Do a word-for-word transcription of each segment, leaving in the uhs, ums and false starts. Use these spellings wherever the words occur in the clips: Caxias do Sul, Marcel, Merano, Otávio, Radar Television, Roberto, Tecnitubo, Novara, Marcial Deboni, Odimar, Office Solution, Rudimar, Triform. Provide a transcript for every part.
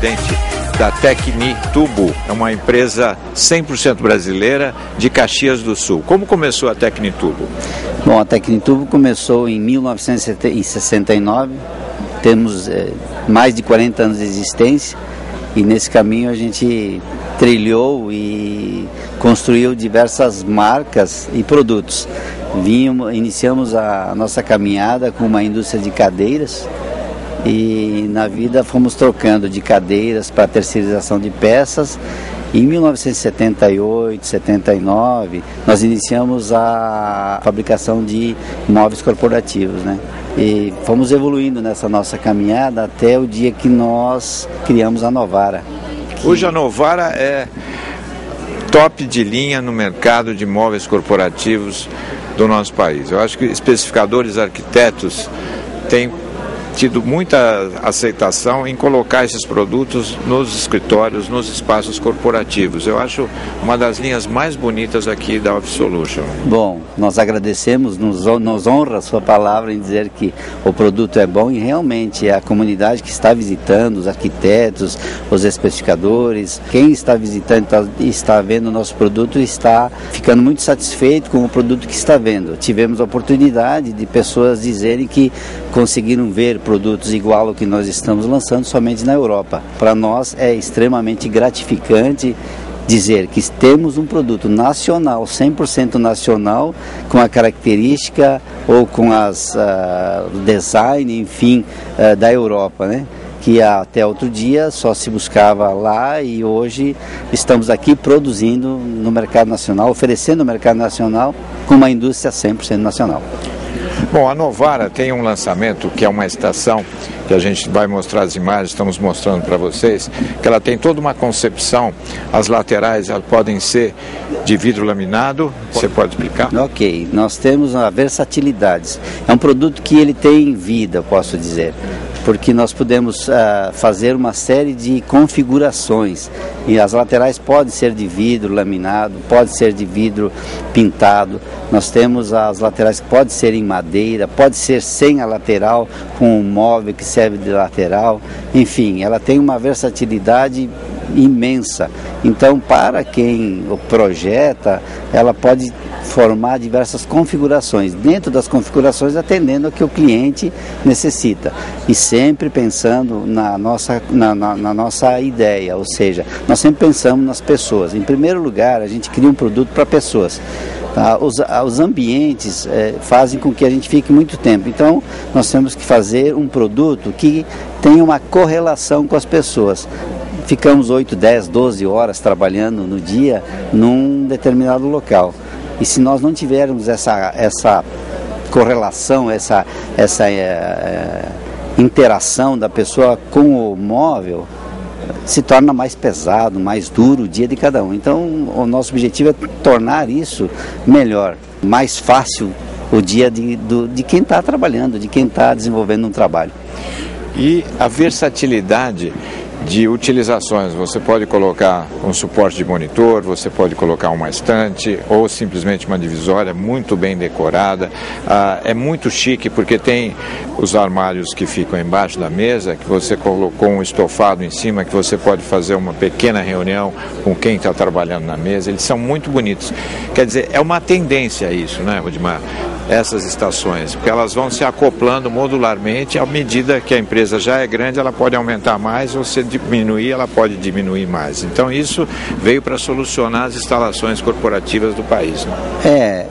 presidente da Tecnitubo, é uma empresa cem por cento brasileira de Caxias do Sul. Como começou a Tecnitubo? Bom, a Tecnitubo começou em mil novecentos e sessenta e nove, temos é, mais de quarenta anos de existência e nesse caminho a gente trilhou e construiu diversas marcas e produtos. Vimos, iniciamos a nossa caminhada com uma indústria de cadeiras e na vida fomos trocando de cadeiras para terceirização de peças. Em mil novecentos e setenta e oito, setenta e nove, nós iniciamos a fabricação de móveis corporativos, né? E fomos evoluindo nessa nossa caminhada até o dia que nós criamos a Novara. Que... Hoje a Novara é top de linha no mercado de móveis corporativos do nosso país. Eu acho que especificadores, arquitetos têm tido muita aceitação em colocar esses produtos nos escritórios, nos espaços corporativos. Eu acho uma das linhas mais bonitas aqui da Office Solution. Bom, nós agradecemos, nos, nos honra a sua palavra em dizer que o produto é bom e realmente a comunidade que está visitando, os arquitetos, os especificadores, quem está visitando e está vendo o nosso produto está ficando muito satisfeito com o produto que está vendo. Tivemos a oportunidade de pessoas dizerem que conseguiram ver produtos igual ao que nós estamos lançando somente na Europa. Para nós é extremamente gratificante dizer que temos um produto nacional, cem por cento nacional, com a característica ou com as uh, design, enfim, uh, da Europa, né? Que até outro dia só se buscava lá e hoje estamos aqui produzindo no mercado nacional, oferecendo o mercado nacional com uma indústria cem por cento nacional. Bom, a Novara tem um lançamento que é uma estação, que a gente vai mostrar as imagens, estamos mostrando para vocês, que ela tem toda uma concepção, as laterais elas podem ser de vidro laminado, você pode explicar? Ok, nós temos a versatilidade, é um produto que ele tem vida, posso dizer, porque nós podemos uh, fazer uma série de configurações e as laterais podem ser de vidro laminado, pode ser de vidro pintado, nós temos as laterais que podem ser em madeira, pode ser sem a lateral, com um móvel que serve de lateral, enfim, ela tem uma versatilidade imensa, então para quem o projeta, ela pode formar diversas configurações, dentro das configurações atendendo ao que o cliente necessita e sempre pensando na nossa, na, na, na nossa ideia, ou seja, nós sempre pensamos nas pessoas, em primeiro lugar a gente cria um produto para pessoas. Ah, os, ah, os ambientes eh, fazem com que a gente fique muito tempo, então nós temos que fazer um produto que tenha uma correlação com as pessoas. Ficamos oito, dez, doze horas trabalhando no dia num determinado local e se nós não tivermos essa, essa correlação, essa, essa é, interação da pessoa com o móvel, se torna mais pesado, mais duro o dia de cada um. Então, o nosso objetivo é tornar isso melhor, mais fácil o dia de, do, de quem está trabalhando, de quem está desenvolvendo um trabalho. E a versatilidade de utilizações, você pode colocar um suporte de monitor, você pode colocar uma estante ou simplesmente uma divisória muito bem decorada, ah, é muito chique porque tem os armários que ficam embaixo da mesa, que você colocou um estofado em cima, que você pode fazer uma pequena reunião com quem está trabalhando na mesa, eles são muito bonitos, quer dizer, é uma tendência isso, né, Odimar? Essas estações, porque elas vão se acoplando modularmente, à medida que a empresa já é grande, ela pode aumentar mais ou se diminuir, ela pode diminuir mais. Então isso veio para solucionar as instalações corporativas do país, né? É,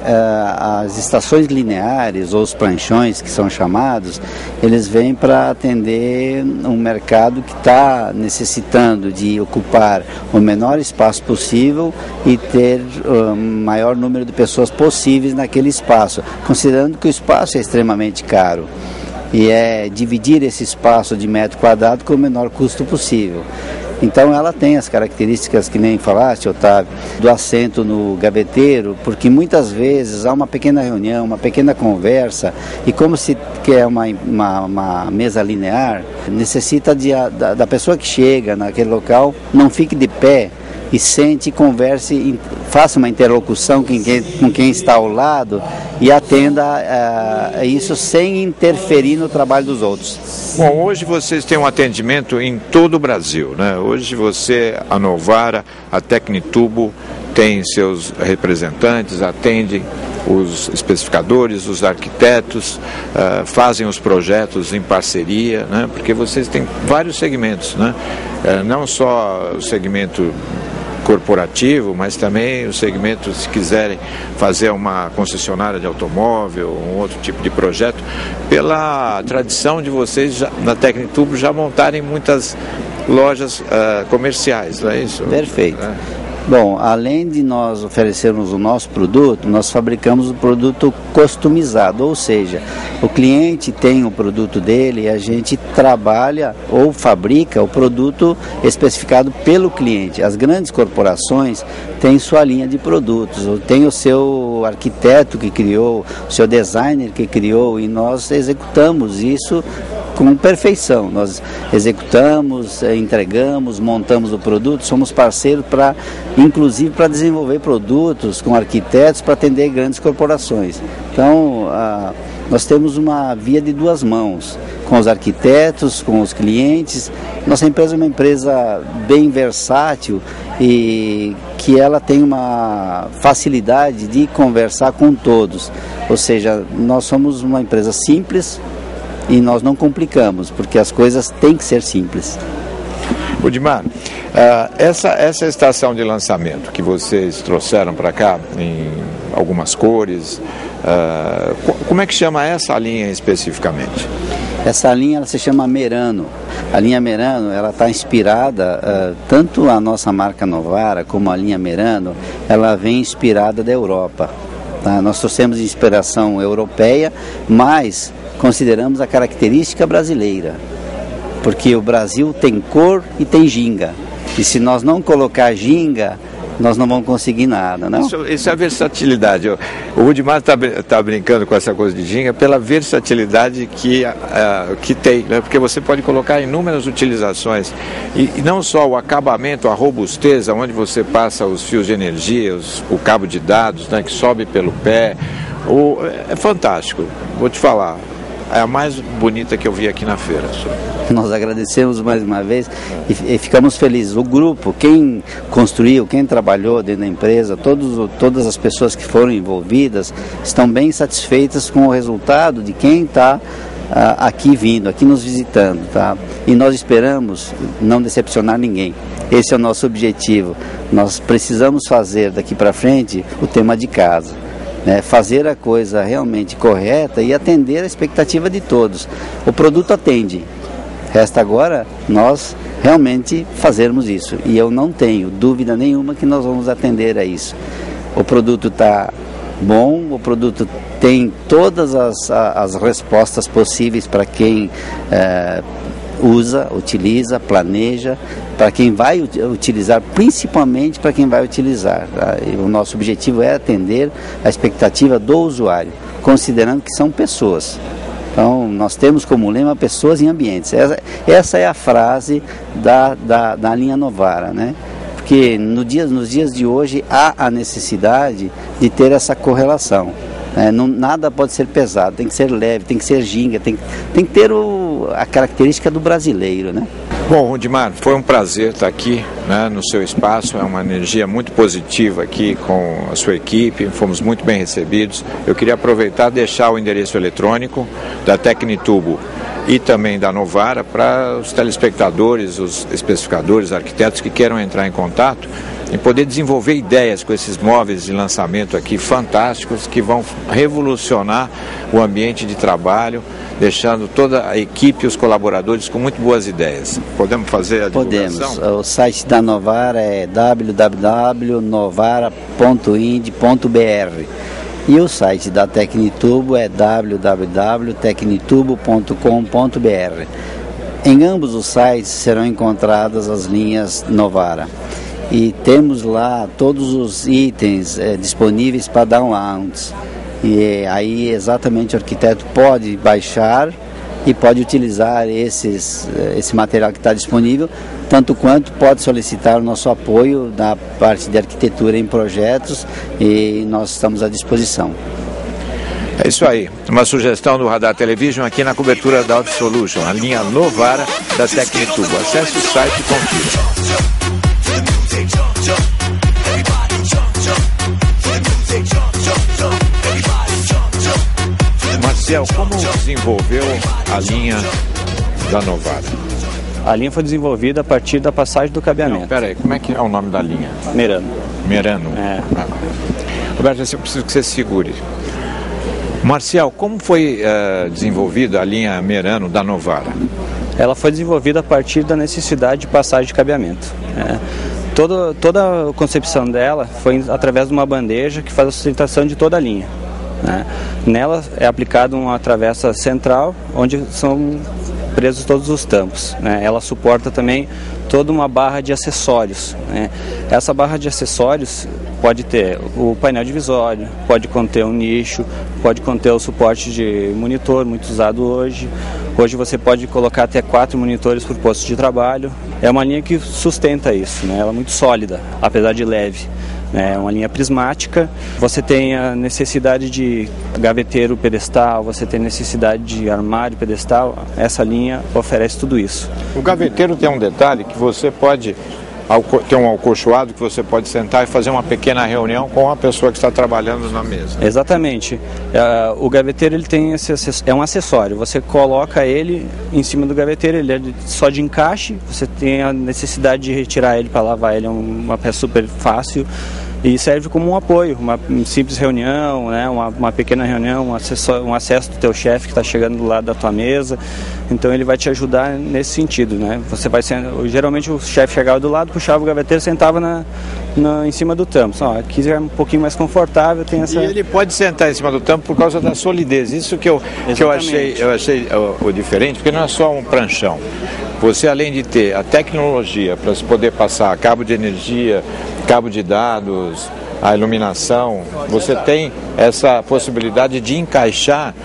as estações lineares ou os pranchões que são chamados, eles vêm para atender um mercado que está necessitando de ocupar o menor espaço possível e ter o maior número de pessoas possíveis naquele espaço, considerando que o espaço é extremamente caro e é dividir esse espaço de metro quadrado com o menor custo possível. Então ela tem as características que nem falaste, Otávio, do assento no gaveteiro, porque muitas vezes há uma pequena reunião, uma pequena conversa, e como se quer uma, uma, uma mesa linear, necessita de a, da, da pessoa que chega naquele local, não fique de pé, e sente, converse, faça uma interlocução com quem, com quem está ao lado e atenda a, a isso sem interferir no trabalho dos outros. Bom, hoje vocês têm um atendimento em todo o Brasil, né? Hoje você, a Novara, a Tecnitubo tem seus representantes, atende os especificadores, os arquitetos, uh, fazem os projetos em parceria, né? Porque vocês têm vários segmentos, né? Uh, não só o segmento corporativo, mas também o segmento, se quiserem fazer uma concessionária de automóvel, um outro tipo de projeto, pela tradição de vocês já, na Tecnitubo já montarem muitas lojas uh, comerciais, não é isso? Perfeito. É. Bom, além de nós oferecermos o nosso produto, nós fabricamos o produto customizado, ou seja, o cliente tem o produto dele e a gente trabalha ou fabrica o produto especificado pelo cliente. As grandes corporações têm sua linha de produtos, tem o seu arquiteto que criou, o seu designer que criou, e nós executamos isso com perfeição. Nós executamos, entregamos, montamos o produto, somos parceiros para, inclusive, para desenvolver produtos com arquitetos para atender grandes corporações. Então, a, nós temos uma via de duas mãos, com os arquitetos, com os clientes. Nossa empresa é uma empresa bem versátil e que ela tem uma facilidade de conversar com todos. Ou seja, nós somos uma empresa simples, e nós não complicamos, porque as coisas têm que ser simples. Odimar, essa, essa estação de lançamento que vocês trouxeram para cá, em algumas cores, como é que chama essa linha especificamente? Essa linha ela se chama Merano. A linha Merano ela está inspirada, uh, tanto a nossa marca Novara como a linha Merano, ela vem inspirada da Europa. Tá? Nós trouxemos inspiração europeia, mas consideramos a característica brasileira, porque o Brasil tem cor e tem ginga, e se nós não colocar ginga, nós não vamos conseguir nada, não? Isso, isso é a versatilidade. O Rudimar está tá brincando com essa coisa de ginga pela versatilidade que, uh, que tem, né? Porque você pode colocar inúmeras utilizações, e, e não só o acabamento, a robustez, onde você passa os fios de energia, os, o cabo de dados, né, que sobe pelo pé, o, é fantástico, vou te falar. É a mais bonita que eu vi aqui na feira. Nós agradecemos mais uma vez e, e ficamos felizes. O grupo, quem construiu, quem trabalhou dentro da empresa, todos, todas as pessoas que foram envolvidas estão bem satisfeitas com o resultado de quem está uh, aqui vindo, aqui nos visitando. Tá? E nós esperamos não decepcionar ninguém. Esse é o nosso objetivo. Nós precisamos fazer daqui para frente o tema de casa. É fazer a coisa realmente correta e atender a expectativa de todos. O produto atende. Resta agora nós realmente fazermos isso. E eu não tenho dúvida nenhuma que nós vamos atender a isso. O produto está bom, o produto tem todas as, as respostas possíveis para quem é, usa, utiliza, planeja, para quem vai utilizar, principalmente para quem vai utilizar. Tá? O nosso objetivo é atender a expectativa do usuário, considerando que são pessoas. Então, nós temos como lema pessoas em ambientes. Essa, essa é a frase da, da, da linha Novara, né? Porque no dia, nos dias de hoje há a necessidade de ter essa correlação. É, não, nada pode ser pesado, tem que ser leve, tem que ser ginga, tem, tem que ter o, a característica do brasileiro, né? Bom, Rudimar, foi um prazer estar aqui, né, no seu espaço, é uma energia muito positiva aqui com a sua equipe, fomos muito bem recebidos. Eu queria aproveitar e deixar o endereço eletrônico da Tecnitubo e também da Novara para os telespectadores, os especificadores, arquitetos que queiram entrar em contato e poder desenvolver ideias com esses móveis de lançamento aqui fantásticos que vão revolucionar o ambiente de trabalho, deixando toda a equipe e os colaboradores com muito boas ideias. Podemos fazer a divulgação? Podemos. O site da Novara é w w w ponto novara ponto ind ponto b r. E o site da Tecnitubo é w w w ponto tecnitubo ponto com ponto b r. Em ambos os sites serão encontradas as linhas Novara. E temos lá todos os itens é, disponíveis para downloads. E aí exatamente o arquiteto pode baixar e pode utilizar esses, esse material que está disponível tanto quanto pode solicitar o nosso apoio da parte de arquitetura em projetos e nós estamos à disposição. É isso aí, uma sugestão do Radar Television aqui na cobertura da Office Solution, a linha Novara da Tecnitubo. Acesse o site e confira. Marcel, como desenvolveu a linha da Novara? A linha foi desenvolvida a partir da passagem do cabeamento. Não, peraí, como é que é o nome da linha? Merano. Merano. É. Ah. Roberto, eu preciso que você segure. Marcial, como foi uh, desenvolvida a linha Merano da Novara? Ela foi desenvolvida a partir da necessidade de passagem de cabeamento. É. Toda, toda a concepção dela foi através de uma bandeja que faz a sustentação de toda a linha. Né? Nela é aplicada uma travessa central, onde são presos todos os tampos, né? Ela suporta também toda uma barra de acessórios, né? Essa barra de acessórios pode ter o painel divisório, pode conter um nicho, pode conter o suporte de monitor, muito usado hoje. Hoje você pode colocar até quatro monitores por posto de trabalho. É uma linha que sustenta isso, né? Ela é muito sólida, apesar de leve. É uma linha prismática, você tem a necessidade de gaveteiro pedestal, você tem necessidade de armário pedestal, essa linha oferece tudo isso. O gaveteiro tem um detalhe que você pode, tem um alcochoado que você pode sentar e fazer uma pequena reunião com a pessoa que está trabalhando na mesa. Exatamente, o gaveteiro ele tem esse, é um acessório, você coloca ele em cima do gaveteiro, ele é só de encaixe, você tem a necessidade de retirar ele para lavar, ele é uma peça super fácil. E serve como um apoio, uma simples reunião, né, uma, uma pequena reunião, um acesso, um acesso do teu chefe que está chegando do lado da tua mesa. Então ele vai te ajudar nesse sentido, né? Você vai sendo, geralmente o chefe chegava do lado, puxava o gaveteiro, sentava na, na, em cima do tampo. Ó, aqui é um pouquinho mais confortável. Tem essa... E ele pode sentar em cima do tampo por causa da solidez. Isso que eu, que eu achei, eu achei o, o diferente, porque não é só um pranchão. Você, além de ter a tecnologia para se poder passar cabo de energia, cabo de dados, a iluminação, você tem essa possibilidade de encaixar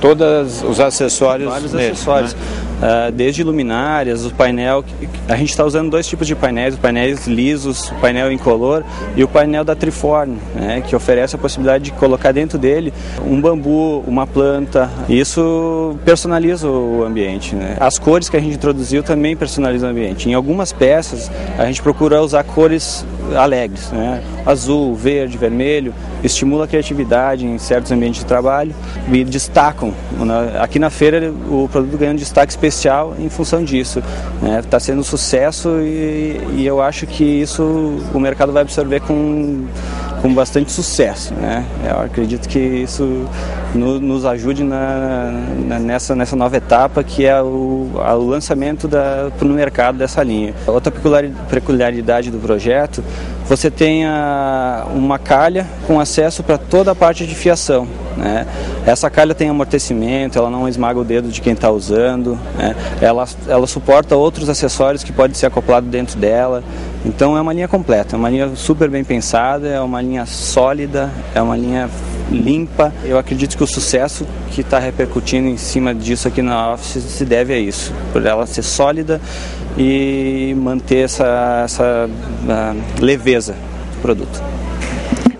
todos os acessórios. Vários nele, acessórios, né? uh, desde luminárias, o painel, a gente está usando dois tipos de painéis, os painéis lisos, o painel incolor e o painel da Triform, né, que oferece a possibilidade de colocar dentro dele um bambu, uma planta, isso personaliza o ambiente, né? As cores que a gente introduziu também personalizam o ambiente, em algumas peças a gente procura usar cores alegres, né? Azul, verde, vermelho, estimula a criatividade em certos ambientes de trabalho e destacam. Aqui na feira o produto ganha um destaque especial em função disso, né? Está sendo um sucesso e, e eu acho que isso o mercado vai absorver com, com bastante sucesso, né? Eu acredito que isso no, nos ajude na, na, nessa, nessa nova etapa que é o, a, o lançamento para o mercado dessa linha. Outra peculiaridade do projeto, você tem a, uma calha com acesso para toda a parte de fiação, né? Essa calha tem amortecimento, ela não esmaga o dedo de quem está usando, né? ela, ela suporta outros acessórios que podem ser acoplados dentro dela, então é uma linha completa, é uma linha super bem pensada, é uma linha sólida, é uma linha limpa. Eu acredito que o sucesso que está repercutindo em cima disso aqui na Office se deve a isso, por ela ser sólida e manter essa, essa leveza do produto.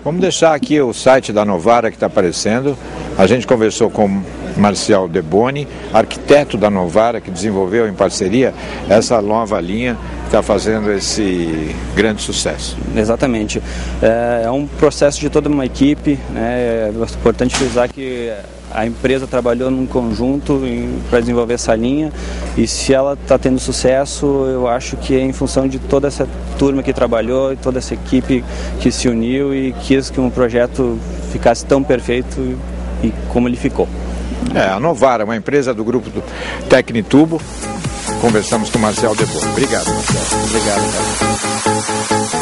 Vamos deixar aqui o site da Novara que está aparecendo. A gente conversou com Marcial Deboni, arquiteto da Novara, que desenvolveu em parceria essa nova linha que está fazendo esse grande sucesso. Exatamente. É um processo de toda uma equipe, né? É importante frisar que a empresa trabalhou num conjunto para desenvolver essa linha e se ela está tendo sucesso, eu acho que é em função de toda essa turma que trabalhou e toda essa equipe que se uniu e quis que um projeto ficasse tão perfeito e como ele ficou. É, a Novara, uma empresa do grupo do Tecnitubo. Conversamos com o Marcial Deboni. Obrigado, Marcial. Obrigado, cara.